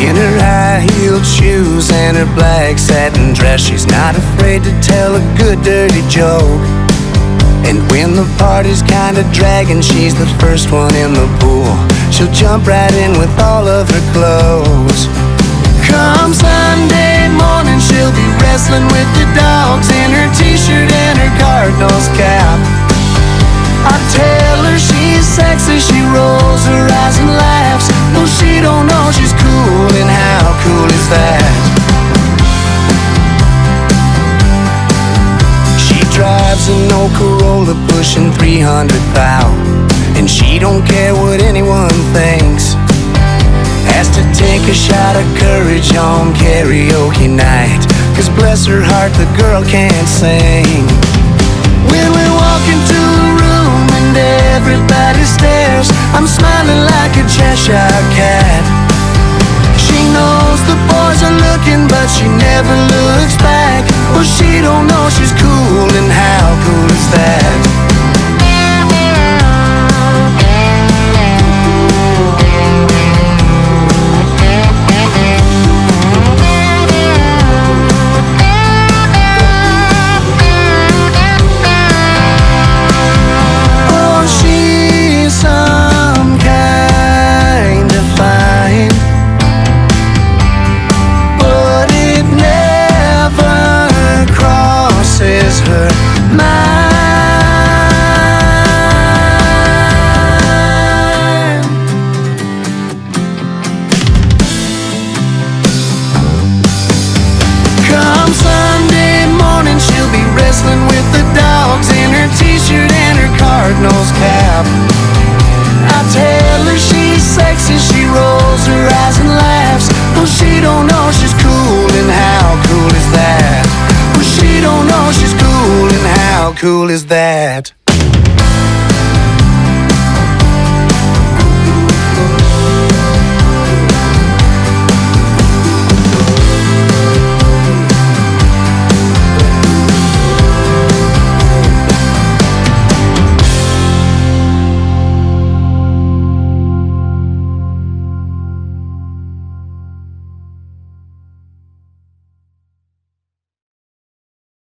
In her high-heeled shoes and her black satin dress, she's not afraid to tell a good dirty joke. And when the party's kinda dragging, she's the first one in the pool. She'll jump right in with all of her clothes. Come Sunday morning, she'll be wrestling with the dogs in her t-shirt and her Cardinals cap. I tell her she's sexy, she rolls her eyes and laughs. No, she don't know she's cool, and how cool is that? She drives an old Corolla pushing 300 pounds, and she don't care what anyone thinks. Has to take a shot of courage on karaoke night, 'cause bless her heart, the girl can't sing. When we walk into the room and everybody stares, I'm smiling like a Cheshire cat. She knows the boys are looking, but she never looks back. Well, she don't know she's cool, and how cool is that? Her mind. Come Sunday morning, she'll be wrestling with the dogs in her t-shirt and her Cardinals cap. I tell her she's sexy, she rolls her eyes and laughs. Though she don't know she's cool, and how cool is that? Well, she don't know she's cool, and how cool is that?